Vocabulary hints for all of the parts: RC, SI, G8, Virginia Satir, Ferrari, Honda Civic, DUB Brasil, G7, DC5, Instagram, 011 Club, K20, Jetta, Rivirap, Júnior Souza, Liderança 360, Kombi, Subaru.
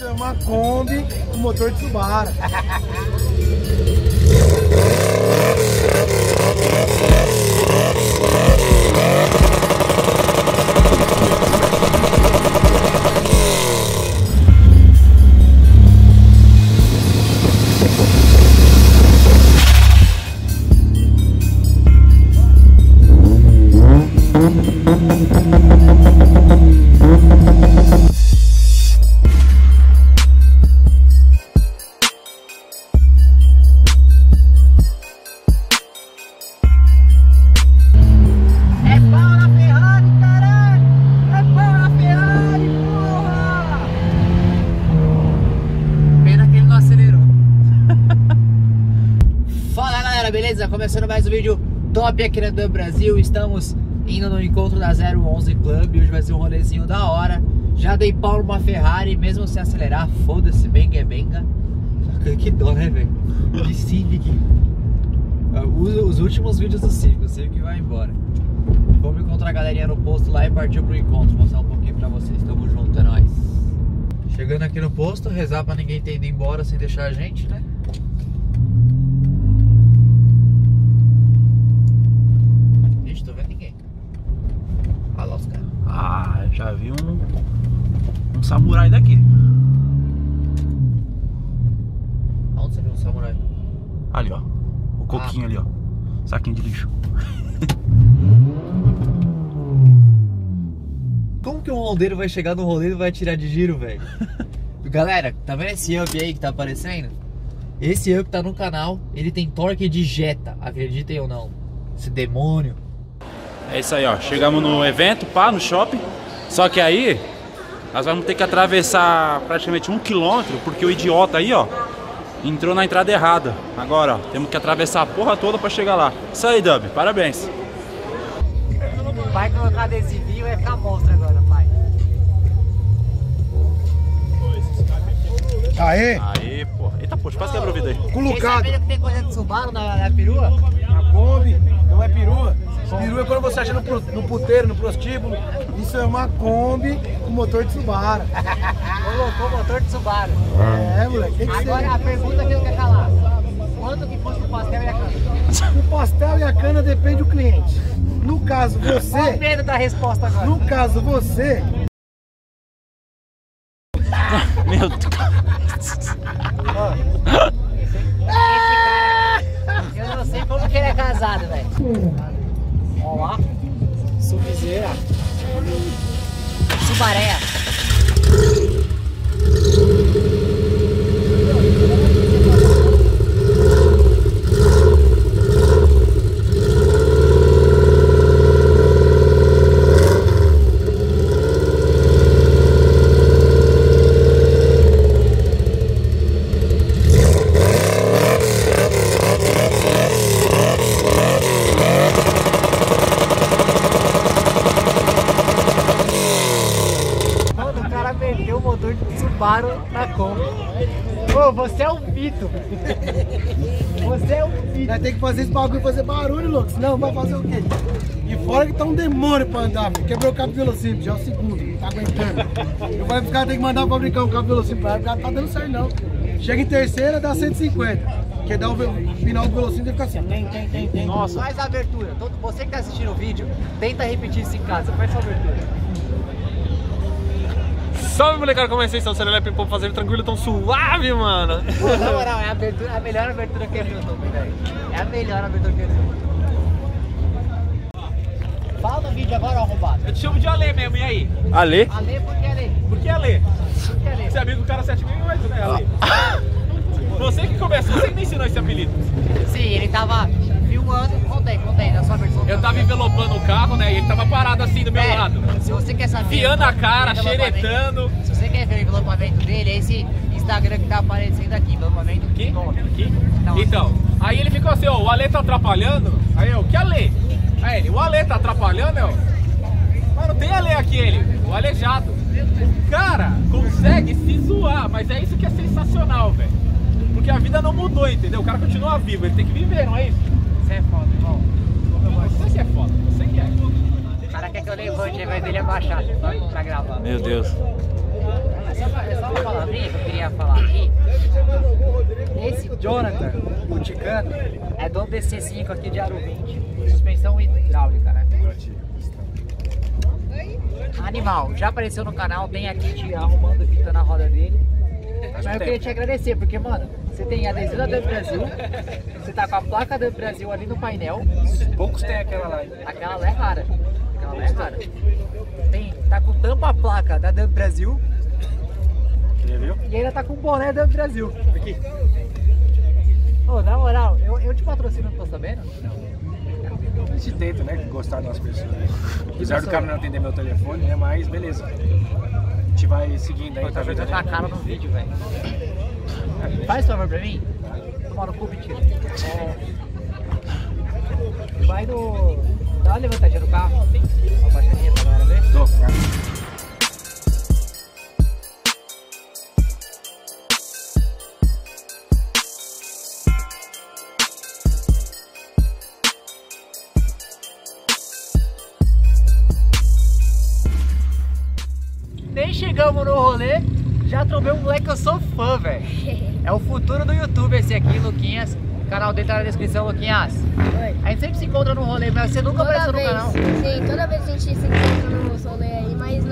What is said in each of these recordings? É uma Kombi com motor de Subaru. Começando mais um vídeo top aqui na DUB Brasil. Estamos indo no encontro da 011 Club. Hoje vai ser um rolezinho da hora. Já dei pau numa Ferrari, mesmo sem acelerar. Foda-se, benga é benga. Que dó, né, velho? De Civic. Os últimos vídeos do Civic. O Civic vai embora. Vamos encontrar a galerinha no posto lá e partir pro encontro. Mostrar um pouquinho pra vocês. Tamo junto, é nóis. Chegando aqui no posto, rezar pra ninguém ter ido embora sem deixar a gente, né? Já vi um samurai daqui. Aonde você viu um samurai? Ali, ó. O coquinho ali, ó. Saquinho de lixo. Como que um rondeiro vai chegar no roleiro e vai tirar de giro, velho? Galera, tá vendo esse up aí que tá aparecendo? Esse up tá no canal. Ele tem torque de Jetta, acreditem ou não. Esse demônio. É isso aí, ó. Chegamos no evento, pá, no shopping. Só que aí, nós vamos ter que atravessar praticamente 1 quilômetro, porque o idiota aí, ó, entrou na entrada errada. Agora, ó, temos que atravessar a porra toda pra chegar lá. Isso aí, Dub, parabéns. Vai colocar adesivinho e vai ficar monstro agora, pai. Aê! Aê, porra. Eita, poxa, quase quebra o vidro aí. Colocado. Você que tem coisa de Subaru na perua? Na Kombi? Não é perua? Peru é quando você acha no puteiro, no prostíbulo. Isso é uma Kombi com motor de Subaru. Colocou motor de Subaru. É, moleque. Agora a pergunta que eu quero calar: quanto que custa o pastel e a cana? O pastel e a cana depende do cliente. No caso você... Qual o medo da resposta agora? No caso você... Meu Deus. Eu não sei como que ele é casado, velho. Olha lá, Subizeira, Subaré. Você é um mito. Você é um mito. Vai ter que fazer esse bagulho, fazer barulho, louco. Senão vai fazer o quê? E fora que tá um demônio pra andar, filho. Quebrou o cabo velocímetro, já é o segundo. Não tá aguentando. Eu vou ficar, tem que mandar o fabricante o cabo velocímetro pra ela, porque não tá dando certo não. Chega em terceira, dá 150. Quer dar o final do velocímetro e fica assim. Tem. Nossa. Faz a abertura. Você que tá assistindo o vídeo, tenta repetir isso em casa. Faz a abertura. Salve, molecada, como é que vocês estão? Seu Lelepe, pô, fazendo tranquilo, tão suave, mano. Na moral, é a melhor abertura que eu vi no YouTube, velho. É a melhor abertura que eu vi. Fala no vídeo agora, arrombado. Eu te chamo de Ale mesmo, e aí? Ale? Ale, por que Ale? Por que Ale? Por que Ale? Você é amigo do cara 7000, né, Ale? Ah. Você que começou, você que me ensinou esse apelido. Sim, ele tava filmando, contei, na sua versão. Eu tava envelopando o carro, né, e ele tava parado assim do meu lado. Se você quer saber... Fiando a cara, xeretando. Se você quer ver o envelopamento dele, é esse Instagram que tá aparecendo aqui, envelopamento aqui. Aqui? Então, aí ele ficou assim, ó, o Ale tá atrapalhando. Aí eu, que Ale? Aí ele, o Ale tá atrapalhando, eu... Mas não tem Ale aqui, ele, o Alejado. O cara consegue se zoar, mas é isso que é sensacional, velho. Porque a vida não mudou, entendeu? O cara continua vivo, ele tem que viver, não é isso? Você é foda, irmão. Você que é foda, você que é. O cara quer que eu levante, ao invés dele abaixar pra gravar. Meu Deus. É só uma palavrinha? ia falar aqui. Esse Jonathan, o Ticano, é do DC5 aqui de aro 20, suspensão hidráulica, né? Animal, já apareceu no canal, tem aqui te arrumando fita na roda dele. Mas eu queria te agradecer, porque, mano, você tem a adesiva da DUB Brasil, você tá com a placa da DUB Brasil ali no painel. Poucos tem aquela lá. Aquela lá é rara. Aquela lá é rara. Tem, tá com tampa a placa da DUB Brasil. E ainda tá com o boné da DUB Brasil. Aqui. Ô, na moral, eu te patrocino, não tô sabendo? Não. A gente tenta, né? Gostar das pessoas. Apesar do cara não atender meu telefone, né? Mas beleza. A gente vai seguindo aí. Tá jogando a cara no vídeo, velho. Faz favor pra mim? Toma no cu, mentira. Vai no. Dá uma levantadinha no carro. Uma baixadinha pra galera ver. Dou, cara. Chegamos no rolê, já trombei um moleque que eu sou fã, velho. É o futuro do YouTube esse aqui, Luquinhas. O canal dele tá na descrição, Luquinhas. Oi. A gente sempre se encontra no rolê, mas você nunca apareceu no canal. Sim, toda vez a gente se encontra no rolê aí, mas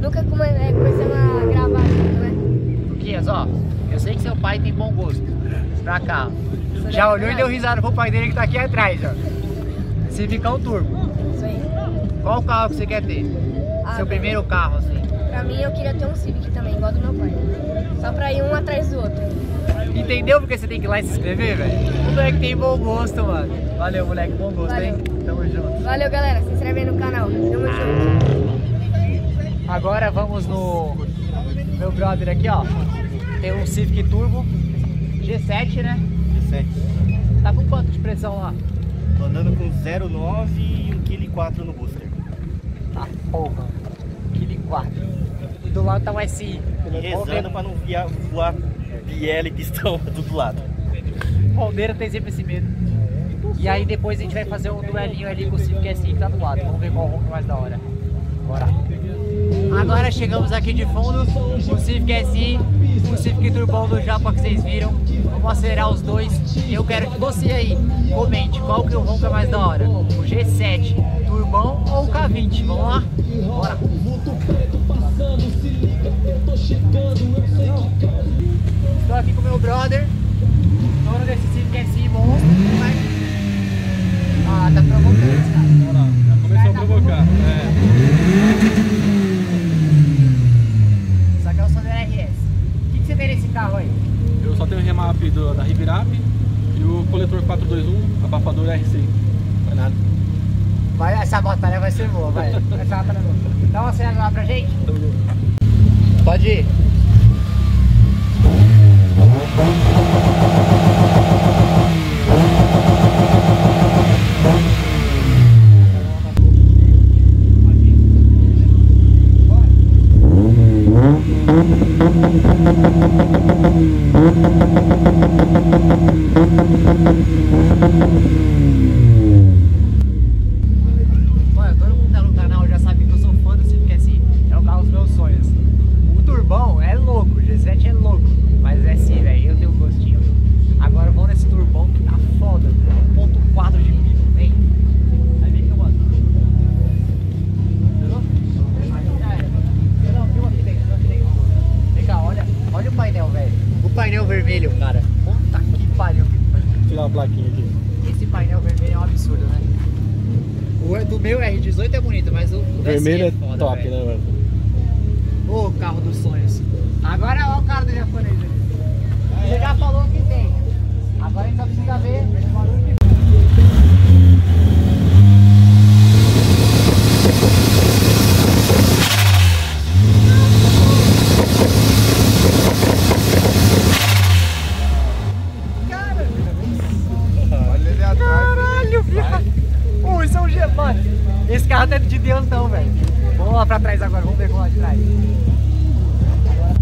nunca começamos a gravar junto, né? Luquinhas, ó, eu sei que seu pai tem bom gosto. Pra cá. Já olhou e deu risada pro pai dele que tá aqui atrás, ó. Civicão Turbo. Isso aí. Qual carro que você quer ter? Seu primeiro carro, assim. Pra mim, eu queria ter um Civic também, igual do meu pai. Só pra ir um atrás do outro. Entendeu porque você tem que ir lá e se inscrever, velho? O moleque tem bom gosto, mano. Valeu, moleque, bom gosto, valeu, hein? Tamo junto. Valeu, galera. Se inscreve aí no canal. Tamo junto. Agora vamos no meu brother aqui, ó. Tem um Civic Turbo G7, né? G7. Tá com quanto de pressão lá? Tô andando com 0,9 e 1,4 kg no booster. Tá, porra. 1,4 kg. E do lado tá um SI. Rezando pra não voar biela e pistão do lado. Palmeira tem sempre esse medo. E aí depois a gente vai fazer um duelinho ali com o Civic SI que tá do lado. Vamos ver qual ronco mais da hora. Bora. Agora chegamos aqui de fundo. O Civic SI, o Civic Turbão do Japa que vocês viram. Vamos acelerar os dois. E eu quero que você aí comente qual que é o ronco mais da hora. O G7 Turbão ou o K20? Vamos lá? Bora. Estou aqui com meu brother, dono desse Civic SI monstro. Ah, tá provocando esse cara. Olha lá, já começou a provocar. É. Isso aqui é o som do RS. O que você tem nesse carro aí? Eu só tenho o remap da Rivirap e o coletor 421, abafador RC. Não é nada. Vai, essa batalha vai ser boa, vai. Essa batalha boa. Dá uma cena lá pra gente? Pode ir. Vermelho é foda, top, véio, né, mano? Ô, carro dos sonhos. Agora olha o carro do japonês ali. Você já falou que tem. Agora a gente só precisa ver o barulho que pra trás agora, vamos ver como lá de trás. Agora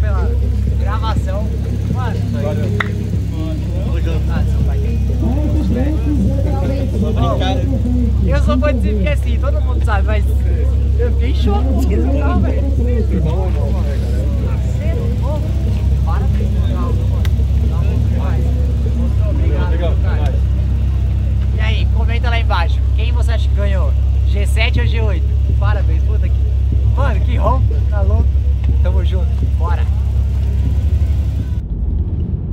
pela gravação. Mano, valeu. Obrigado. Ah, seu pai. Eu sou fã de Civic assim, todo mundo sabe, mas eu fiquei chocado com esse carro, velho. Parabéns pro carro, mano. Dá muito demais. Obrigado, cara. E aí, comenta lá embaixo. Quem você acha que ganhou? G7 ou G8? Parabéns, puta que. Mano, que rompo, tá louco? Tamo junto, bora!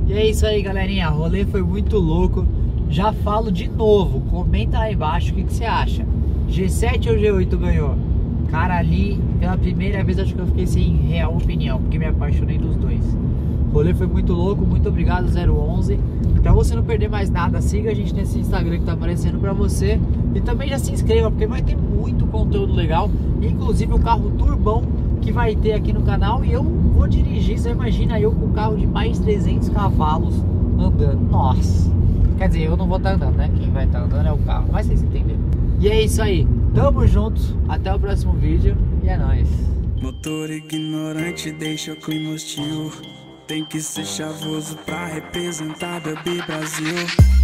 E é isso aí, galerinha. O rolê foi muito louco. Já falo de novo, comenta aí embaixo o que você acha. G7 ou G8 ganhou? Cara, ali pela primeira vez acho que eu fiquei sem real opinião, porque me apaixonei dos dois. O rolê foi muito louco, muito obrigado 011. Pra você não perder mais nada, siga a gente nesse Instagram que tá aparecendo pra você. E também já se inscreva, porque vai ter muito conteúdo legal. Inclusive o carro turbão que vai ter aqui no canal. E eu vou dirigir, você imagina eu com um carro de mais 300 cavalos andando. Nossa, quer dizer, eu não vou estar andando, né? Quem vai estar andando é o carro, mas vocês entenderam. E é isso aí, tamo juntos, até o próximo vídeo e é nóis. Motor ignorante deixa o clima hostil. Tem que ser chavoso pra representar DUB Brasil.